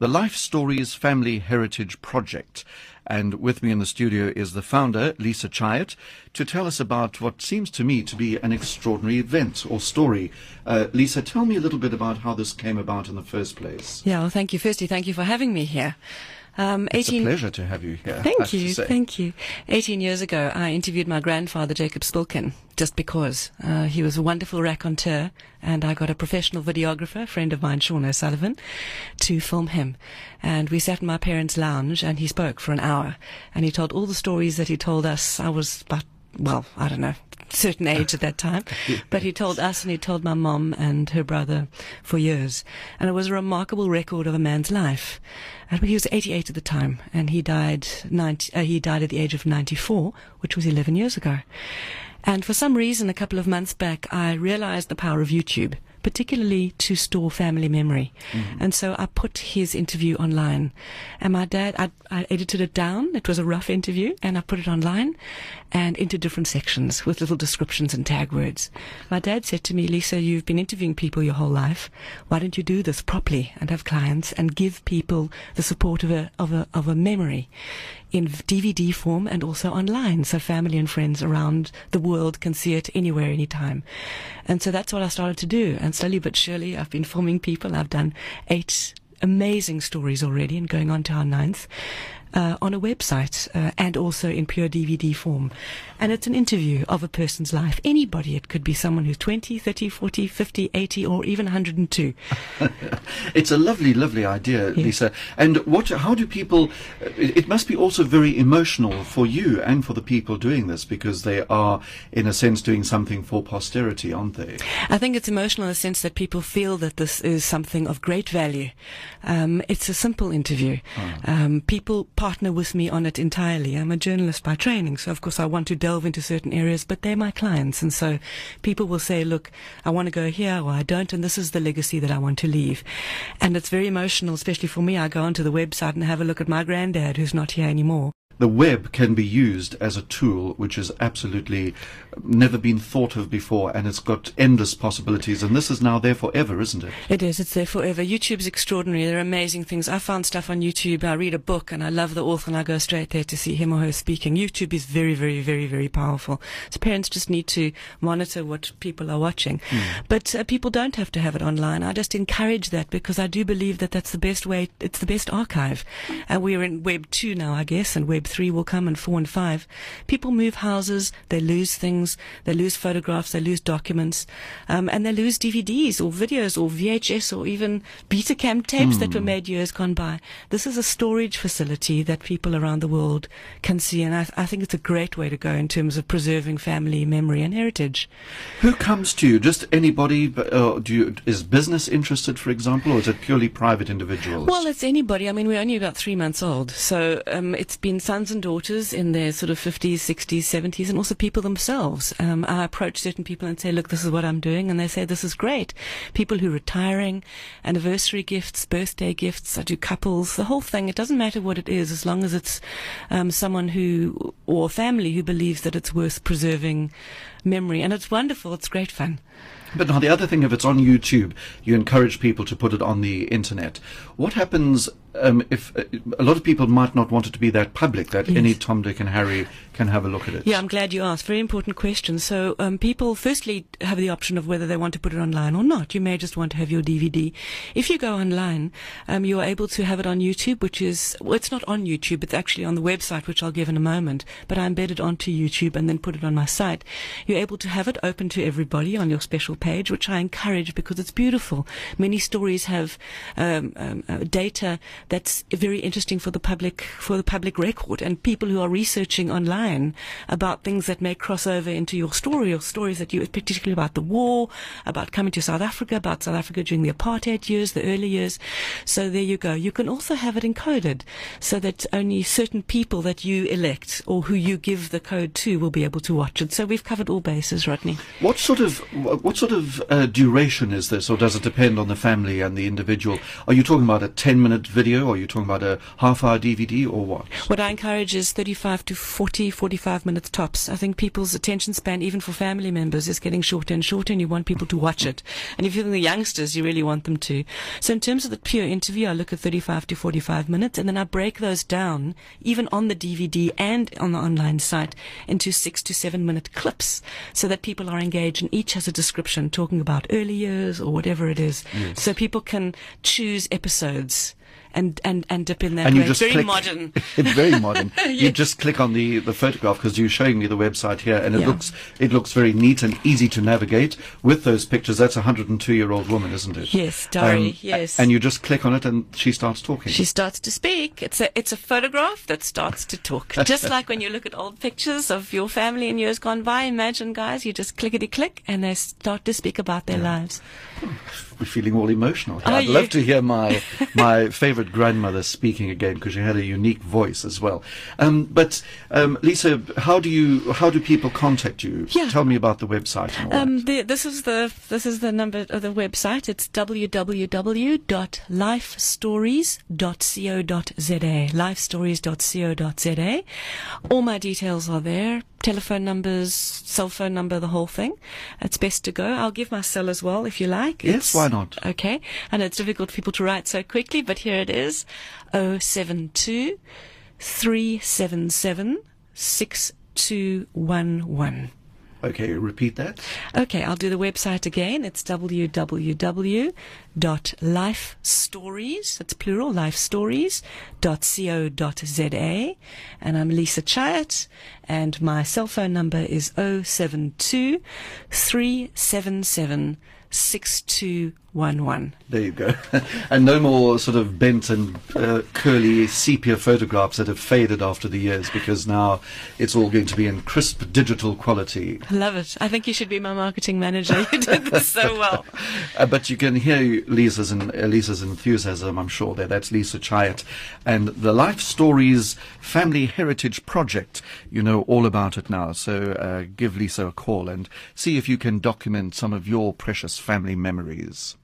the Life Stories Family Heritage Project. And with me in the studio is the founder, Lisa Chait, to tell us about what seems to me to be an extraordinary event or story. Lisa, tell me a little bit about how this came about in the first place. Yeah, well, thank you. Firstly, thank you for having me here. It's a pleasure to have you here. Thank you, thank you. 18 years ago, I interviewed my grandfather, Jacob Spilkin, just because he was a wonderful raconteur, and I got a professional videographer, a friend of mine, Sean O'Sullivan, to film him. And we sat in my parents' lounge, and he spoke for an hour, and he told all the stories that he told us. I was about, well, I don't know, certain age at that time, but he told us and he told my mom and her brother for years, and it was a remarkable record of a man's life. And he was 88 at the time, and he died he died at the age of 94, which was 11 years ago. And for some reason, a couple of months back, I realized the power of YouTube, particularly to store family memory. And so I put his interview online, and my dad, I edited it down. It was a rough interview, and I put it online and into different sections with little descriptions and tag words. My dad said to me, Lisa, you've been interviewing people your whole life. Why don't you do this properly and have clients and give people the support of a memory in DVD form and also online, so family and friends around the world can see it anywhere, anytime. And so that's what I started to do. And slowly but surely, I've been filming people. I've done 8 amazing stories already and going on to our 9th on a website and also in pure DVD form. And it's an interview of a person's life. Anybody. It could be someone who's 20, 30, 40, 50, 80, or even 102. It's a lovely, lovely idea, yes. Lisa. And how do people... It must be also very emotional for you and for the people doing this, because they are, in a sense, doing something for posterity, aren't they? I think it's emotional in the sense that people feel that this is something of great value. It's a simple interview. People partner with me on it entirely. I'm a journalist by training, so of course I want to delve into certain areas, but they're my clients, and so people will say, look, I want to go here or I don't, and this is the legacy that I want to leave. And it's very emotional, especially for me. I go onto the website and have a look at my granddad, who's not here anymore. The web can be used as a tool which has absolutely never been thought of before, and it's got endless possibilities, and this is now there forever, isn't it? It is. It's there forever. YouTube's extraordinary. There are amazing things. I found stuff on YouTube. I read a book and I love the author and I go straight there to see him or her speaking. YouTube is very, very, very, very powerful. So parents just need to monitor what people are watching. But people don't have to have it online. I just encourage that, because I do believe that that's the best way. It's the best archive. And we're in Web 2 now, I guess, and Web 3 will come, and 4 and 5. People move houses, they lose things, they lose photographs, they lose documents, and they lose DVDs or videos or VHS or even Betacam tapes that were made years gone by. This is a storage facility that people around the world can see, and I think it's a great way to go in terms of preserving family memory and heritage. Who comes to you? Just anybody? Is business interested, for example, or is it purely private individuals? Well, it's anybody. I mean, we're only about 3 months old, so it's been sons and daughters in their sort of 50s, 60s, 70s, and also people themselves. I approach certain people and say, look, this is what I'm doing, and they say, this is great. People who are retiring, anniversary gifts, birthday gifts, I do couples, the whole thing. It doesn't matter what it is, as long as it's someone who, or family who believes that it's worth preserving memory. And it's wonderful. It's great fun. But now the other thing, if it's on YouTube, you encourage people to put it on the internet. What happens if a lot of people might not want it to be that public, that yes. Any Tom, Dick and Harry can have a look at it? Yeah, I'm glad you asked. Very important question. So people firstly have the option of whether they want to put it online or not. You may just want to have your DVD. If you go online, you're able to have it on YouTube, which is, well, it's not on YouTube, it's actually on the website, which I'll give in a moment, but I embed it onto YouTube and then put it on my site. You're able to have it open to everybody on your special page, which I encourage because it's beautiful. Many stories have data that's very interesting for the public record, and people who are researching online about things that may cross over into your story, or stories that you, particularly about the war, about coming to South Africa, about South Africa during the apartheid years, the early years. So there you go. You can also have it encoded so that only certain people that you elect or who you give the code to will be able to watch it. So we've covered all bases, Rodney. What sort of sort of duration is this, or does it depend on the family and the individual? Are you talking about a 10-minute video, or are you talking about a half-hour DVD, or what? What I encourage is 35 to 40, 45 minutes tops. I think people's attention span, even for family members, is getting shorter and shorter, and you want people to watch it. And if you're the youngsters, you really want them to. So in terms of the pure interview, I look at 35 to 45 minutes, and then I break those down, even on the DVD and on the online site, into 6 to 7 minute clips, so that people are engaged and each has a description talking about early years or whatever it is. Yes. So people can choose episodes and dip in that way. Very modern. Very modern. Yes. You just click on the photograph, because you're showing me the website here, and it looks very neat and easy to navigate with those pictures. That's a 102-year-old woman, isn't it? Yes, Dari, yes. And you just click on it and she starts talking. She starts to speak. It's a photograph that starts to talk. Just like when you look at old pictures of your family in years gone by. Imagine, guys, you just clickety-click and they start to speak about their lives. We're feeling all emotional here. I'd love to hear my favorite grandmother speaking again, because she had a unique voice as well. But Lisa, how do people contact you? Yeah. Tell me about the website. And all this is the number of the website. It's www.lifestories.co.za. lifestories.co.za. All my details are there. Telephone numbers, cell phone number, the whole thing. It's best to go. I'll give my cell as well, if you like. Yes, why not? Okay. I know it's difficult for people to write so quickly, but here it is. 072 377 6211. Okay, repeat that. Okay, I'll do the website again. It's www.lifestories, that's plural, lifestories.co.za. And I'm Lisa Chait, and my cell phone number is 072 377 6211. There you go. And no more sort of bent and curly sepia photographs that have faded after the years, because now it's all going to be in crisp digital quality. I love it. I think you should be my marketing manager. You did this so well. But you can hear Lisa's enthusiasm, I'm sure, there. That's Lisa Chait and the Life Stories Family Heritage Project. You know all about it now, so give Lisa a call and see if you can document some of your precious family memories.